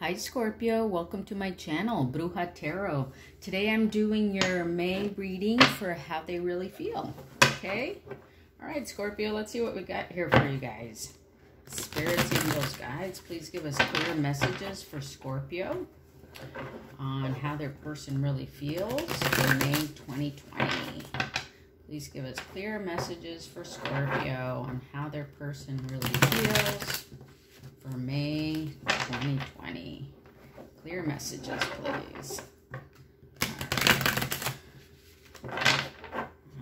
Hi Scorpio, welcome to my channel, Bruja Tarot. Today I'm doing your May reading for how they really feel, okay? All right, Scorpio, let's see what we got here for you guys. Spirits, angels, guides, please give us clear messages for Scorpio on how their person really feels in May 2020. Please give us clear messages for Scorpio on how their person really feels for May 2020. Clear messages, please.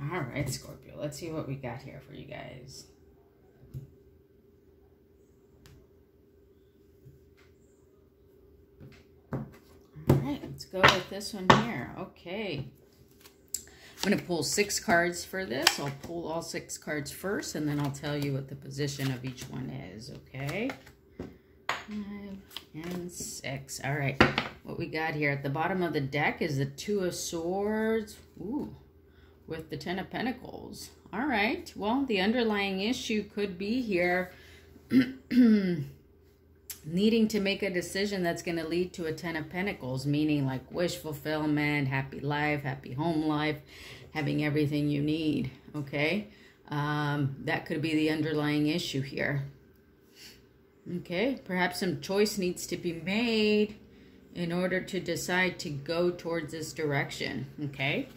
All right, Scorpio, let's see what we got here for you guys. All right, let's go with this one here. Okay. I'm going to pull 6 cards for this. I'll pull all 6 cards first, and then I'll tell you what the position of each one is, okay? 5 and 6. All right. What we got here at the bottom of the deck is the 2 of Swords. Ooh, with the 10 of Pentacles. All right. Well, the underlying issue could be here needing to make a decision that's going to lead to a 10 of Pentacles, meaning like wish fulfillment, happy life, happy home life, having everything you need, okay? That could be the underlying issue here. Okay, perhaps some choice needs to be made in order to decide to go towards this direction, okay?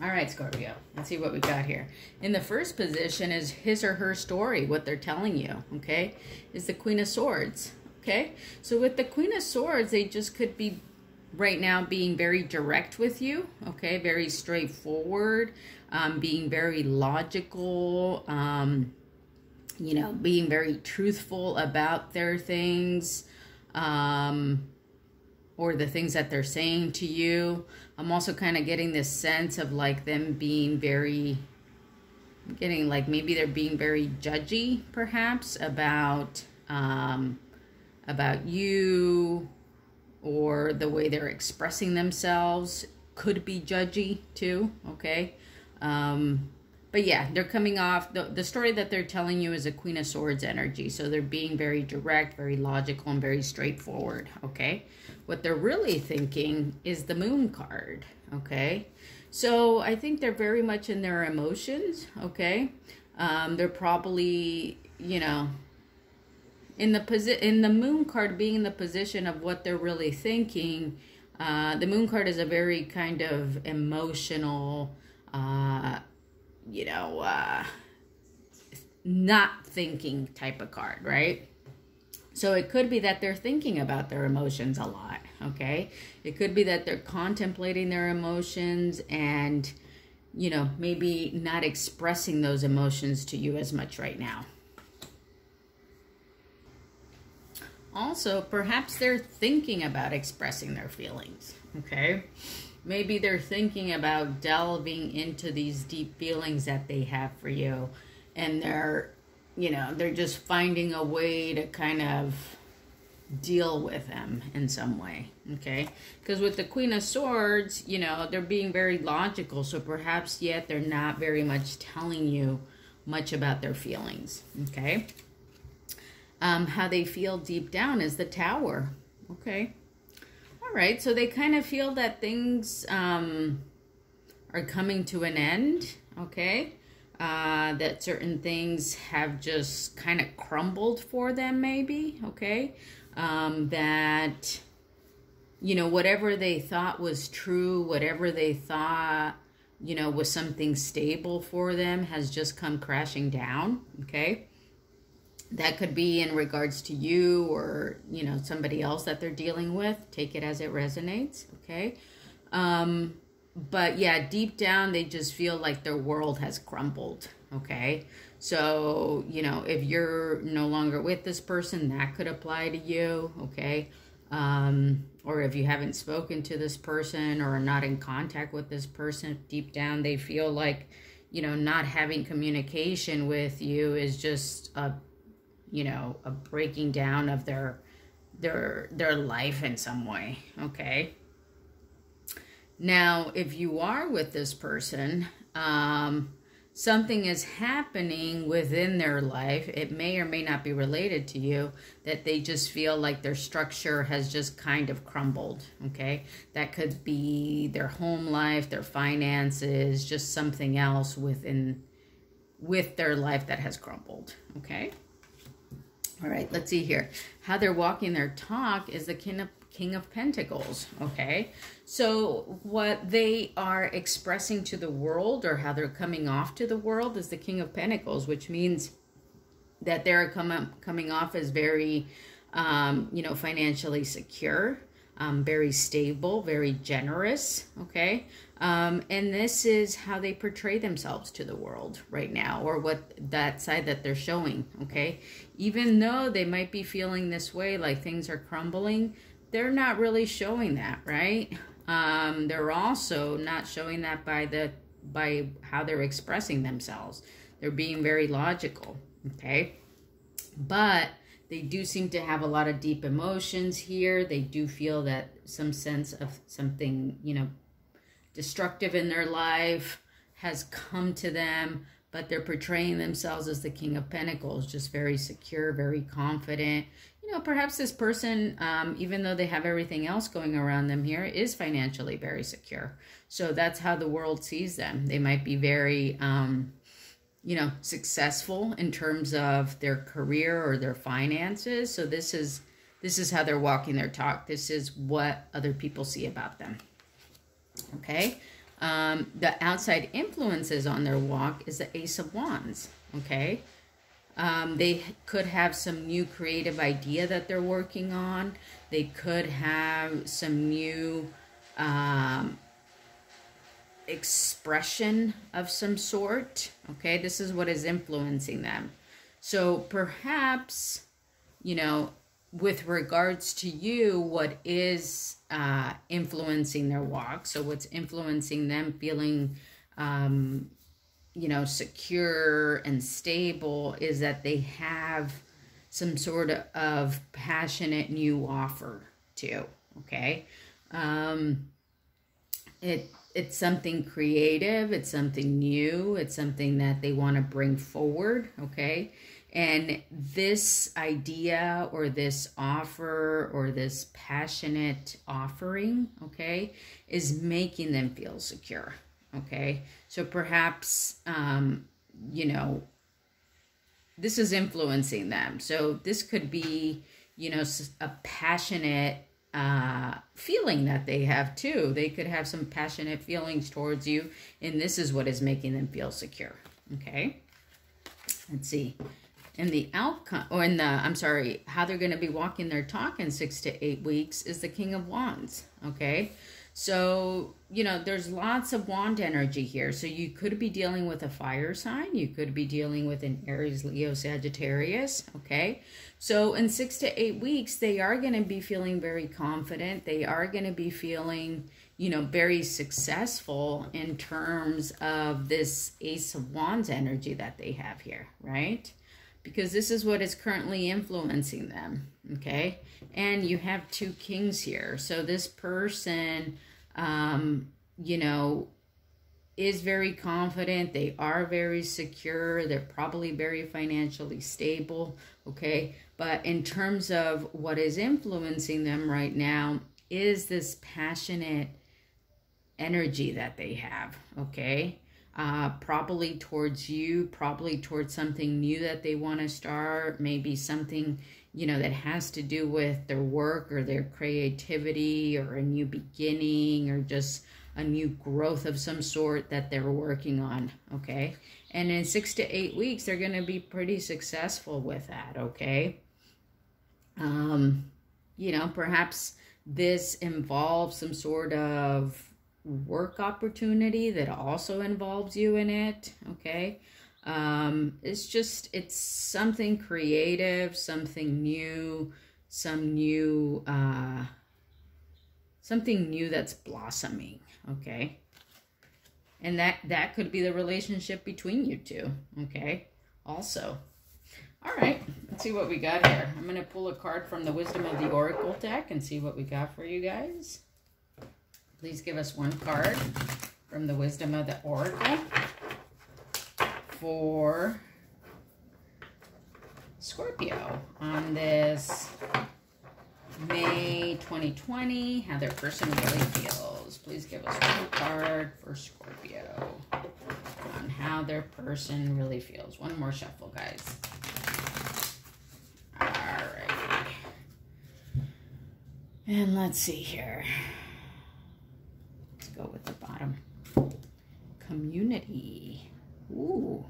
All right, Scorpio, let's see what we got here. In the first position is his or her story, what they're telling you, okay, is the Queen of Swords, okay? So with the Queen of Swords, they just could be right now being very direct with you, okay, very straightforward, being very logical, you know, being very truthful about their things, or the things that they're saying to you. I'm also kind of getting this sense of like them being very, I'm getting like maybe they're being very judgy perhaps about you, or the way they're expressing themselves could be judgy too, okay? But yeah, they're coming off, the story that they're telling you is a Queen of Swords energy. So they're being very direct, very logical, and very straightforward, okay? What they're really thinking is the Moon card, okay? So I think they're very much in their emotions, okay? They're probably, you know, in the Moon card, being in the position of what they're really thinking, the Moon card is a very kind of emotional, you know, not thinking type of card, right? So it could be that they're thinking about their emotions a lot, okay? It could be that they're contemplating their emotions and, you know, maybe not expressing those emotions to you as much right now. Also, perhaps they're thinking about expressing their feelings, okay? Maybe they're thinking about delving into these deep feelings that they have for you, and they're, you know, they're just finding a way to kind of deal with them in some way, okay? Because with the Queen of Swords, you know, they're being very logical, so perhaps yet they're not very much telling you much about their feelings, okay? How they feel deep down is the Tower, okay? Right, so they kind of feel that things are coming to an end, okay? That certain things have just kind of crumbled for them maybe, okay? That, you know, whatever they thought was true, whatever they thought, you know, was something stable for them has just come crashing down, okay? That could be in regards to you or, you know, somebody else that they're dealing with. Take it as it resonates, okay? But yeah, deep down, they just feel like their world has crumbled, okay? So, you know, if you're no longer with this person, that could apply to you, okay? Or if you haven't spoken to this person or are not in contact with this person, deep down, they feel like, you know, not having communication with you is just a, you know, a breaking down of their life in some way, okay? Now, if you are with this person, something is happening within their life. It may or may not be related to you, that they just feel like their structure has just kind of crumbled, okay? That could be their home life, their finances, just something else with their life that has crumbled, okay? All right, let's see here. How they're walking their talk is the King of Pentacles, okay? So what they are expressing to the world, or how they're coming off to the world, is the King of Pentacles, which means that they're coming off as very, you know, financially secure, very stable, very generous, okay? And this is how they portray themselves to the world right now, or what that side that they're showing, okay? Even though they might be feeling this way, like things are crumbling, they're not really showing that, right? They're also not showing that by how they're expressing themselves. They're being very logical, okay? But they do seem to have a lot of deep emotions here. They do feel that some sense of something, you know, destructive in their life has come to them, but they're portraying themselves as the King of Pentacles, just very secure, very confident. You know, perhaps this person, even though they have everything else going around them here, is financially very secure. So that's how the world sees them. They might be very, you know, successful in terms of their career or their finances. So this is how they're walking their talk. This is what other people see about them, okay? The outside influences on their walk is the Ace of Wands, okay? They could have some new creative idea that they're working on. They could have some new expression of some sort, okay? This is what is influencing them. So perhaps, you know, with regards to you, what is influencing their walk, so what's influencing them feeling you know, secure and stable, is that they have some sort of passionate new offer too, okay? It's something creative, it's something new, it's something that they want to bring forward, okay? And this idea or this offer or this passionate offering, okay, is making them feel secure. Okay, so perhaps, you know, this is influencing them. So this could be, you know, a passionate feeling that they have too. They could have some passionate feelings towards you, and this is what is making them feel secure. Okay, let's see. And the outcome, or in the, I'm sorry, how they're going to be walking their talk in 6 to 8 weeks is the King of Wands. Okay. So, you know, there's lots of wand energy here. So you could be dealing with a fire sign. You could be dealing with an Aries, Leo, Sagittarius, okay? So in 6 to 8 weeks, they are going to be feeling very confident. They are going to be feeling, you know, very successful in terms of this Ace of Wands energy that they have here, right? Because this is what is currently influencing them, okay? And you have two kings here. So this person, you know, is very confident. They are very secure. They're probably very financially stable, okay? But in terms of what is influencing them right now is this passionate energy that they have, okay? Probably towards you, probably towards something new that they want to start, maybe something, you know, that has to do with their work or their creativity or a new beginning or just a new growth of some sort that they're working on, okay? And in 6 to 8 weeks, they're going to be pretty successful with that, okay? You know, perhaps this involves some sort of work opportunity that also involves you in it, okay? It's just, it's something creative, something new, something new that's blossoming, okay? And that could be the relationship between you two, okay? Also, all right, let's see what we got here. I'm going to pull a card from the Wisdom of the Oracle deck and see what we got for you guys. Please give us one card from the Wisdom of the Oracle. for Scorpio on this May 2020, how their person really feels. Please give us one card for Scorpio on how their person really feels. One more shuffle, guys. All right. And let's see here. Let's go with the bottom. Community. Ooh,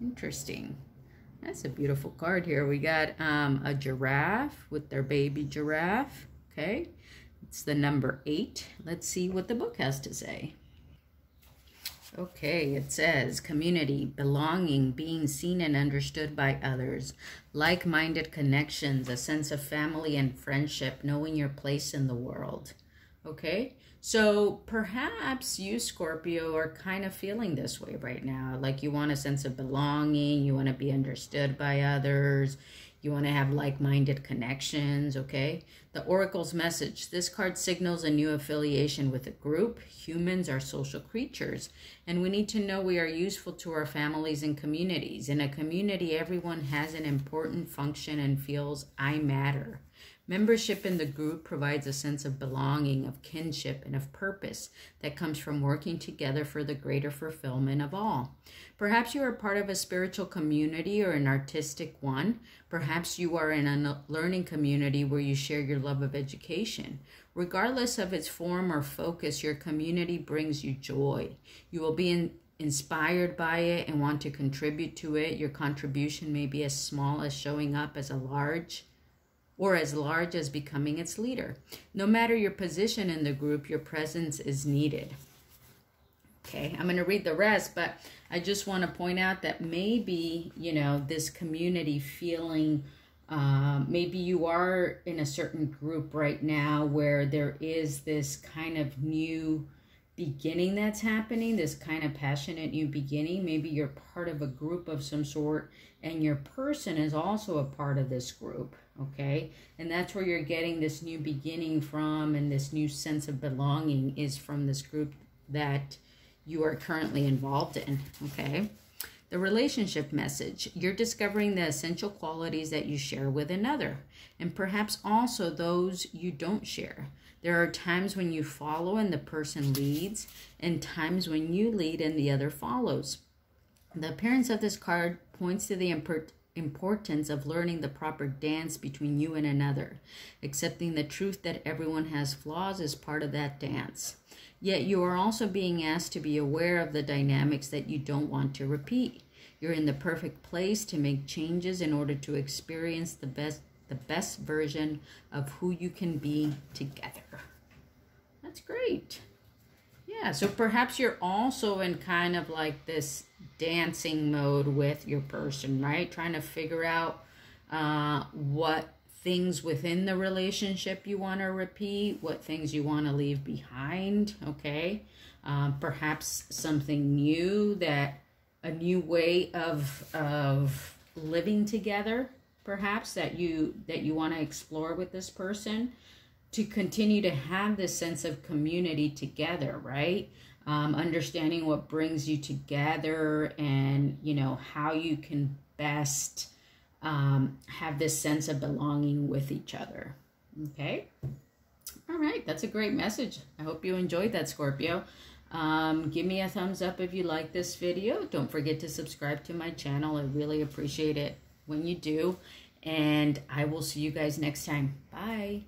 interesting. That's a beautiful card here. We got a giraffe with their baby giraffe. Okay, it's the number 8. Let's see what the book has to say. Okay, it says community, belonging, being seen and understood by others, like-minded connections, a sense of family and friendship, knowing your place in the world. Okay, so perhaps you, Scorpio, are kind of feeling this way right now. Like you want a sense of belonging, you want to be understood by others, you want to have like-minded connections, okay? The Oracle's message. This card signals a new affiliation with a group. Humans are social creatures, and we need to know we are useful to our families and communities. In a community, everyone has an important function and feels I matter. Membership in the group provides a sense of belonging, of kinship, and of purpose that comes from working together for the greater fulfillment of all. Perhaps you are part of a spiritual community or an artistic one. Perhaps you are in a learning community where you share your love of education. Regardless of its form or focus, your community brings you joy. You will be inspired by it and want to contribute to it. Your contribution may be as small as showing up as a large as becoming its leader. No matter your position in the group, your presence is needed. Okay, I'm going to read the rest, but I just want to point out that maybe, you know, this community feeling, maybe you are in a certain group right now where there is this kind of new beginning that's happening, this kind of passionate new beginning. Maybe you're part of a group of some sort and your person is also a part of this group, okay? And that's where you're getting this new beginning from, and this new sense of belonging is from this group that you are currently involved in, okay? The relationship message. You're discovering the essential qualities that you share with another, and perhaps also those you don't share. There are times when you follow and the person leads, and times when you lead and the other follows. The appearance of this card points to the importance of learning the proper dance between you and another. Accepting the truth that everyone has flaws is part of that dance. Yet you are also being asked to be aware of the dynamics that you don't want to repeat. You're in the perfect place to make changes in order to experience the best version of who you can be together. That's great. Yeah, so perhaps you're also in kind of like this dancing mode with your person, right? Trying to figure out what things within the relationship you want to repeat, what things you want to leave behind, okay? Perhaps something new, that a new way of living together, perhaps, that you want to explore with this person to continue to have this sense of community together, right? Understanding what brings you together, and, you know, how you can best have this sense of belonging with each other, okay? All right, that's a great message. I hope you enjoyed that, Scorpio. Give me a thumbs up if you like this video. Don't forget to subscribe to my channel. I really appreciate it when you do, and I will see you guys next time. Bye.